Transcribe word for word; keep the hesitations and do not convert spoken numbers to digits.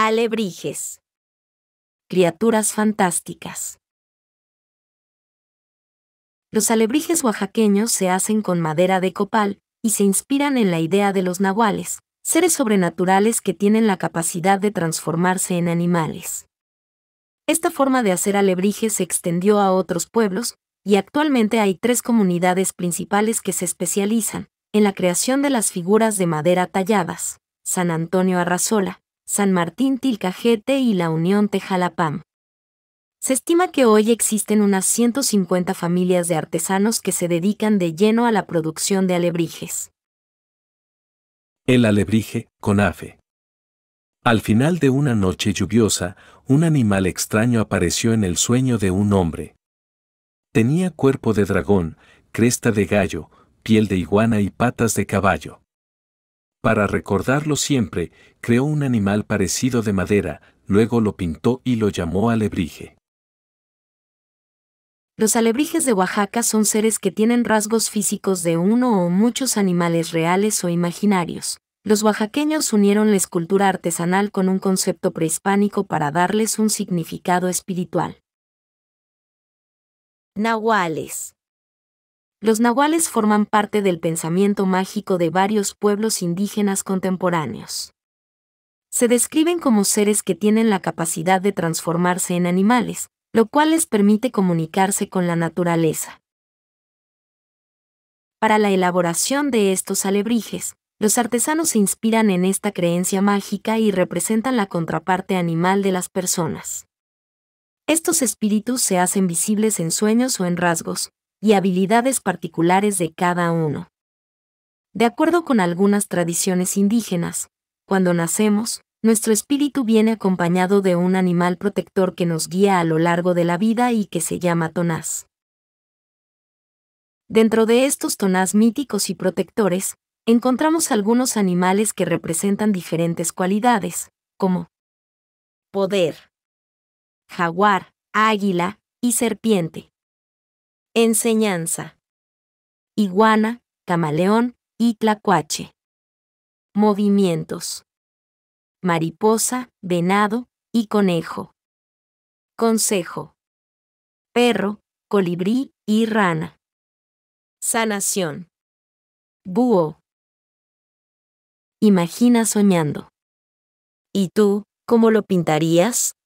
Alebrijes. Criaturas fantásticas. Los alebrijes oaxaqueños se hacen con madera de copal y se inspiran en la idea de los nahuales, seres sobrenaturales que tienen la capacidad de transformarse en animales. Esta forma de hacer alebrijes se extendió a otros pueblos y actualmente hay tres comunidades principales que se especializan en la creación de las figuras de madera talladas: San Antonio Arrazola, San Martín Tilcajete y la Unión Tejalapam. Se estima que hoy existen unas ciento cincuenta familias de artesanos que se dedican de lleno a la producción de alebrijes. El alebrije, CONAFE. Al final de una noche lluviosa, un animal extraño apareció en el sueño de un hombre. Tenía cuerpo de dragón, cresta de gallo, piel de iguana y patas de caballo. Para recordarlo siempre, creó un animal parecido de madera, luego lo pintó y lo llamó alebrije. Los alebrijes de Oaxaca son seres que tienen rasgos físicos de uno o muchos animales reales o imaginarios. Los oaxaqueños unieron la escultura artesanal con un concepto prehispánico para darles un significado espiritual. Nahuales. Los nahuales forman parte del pensamiento mágico de varios pueblos indígenas contemporáneos. Se describen como seres que tienen la capacidad de transformarse en animales, lo cual les permite comunicarse con la naturaleza. Para la elaboración de estos alebrijes, los artesanos se inspiran en esta creencia mágica y representan la contraparte animal de las personas. Estos espíritus se hacen visibles en sueños o en rasgos y habilidades particulares de cada uno. De acuerdo con algunas tradiciones indígenas, cuando nacemos, nuestro espíritu viene acompañado de un animal protector que nos guía a lo largo de la vida y que se llama tonás. Dentro de estos tonás míticos y protectores, encontramos algunos animales que representan diferentes cualidades, como poder, jaguar, águila y serpiente. Enseñanza: iguana, camaleón y tlacuache. Movimientos: mariposa, venado y conejo. Consejo: perro, colibrí y rana. Sanación: búho. Imagina soñando. ¿Y tú, cómo lo pintarías?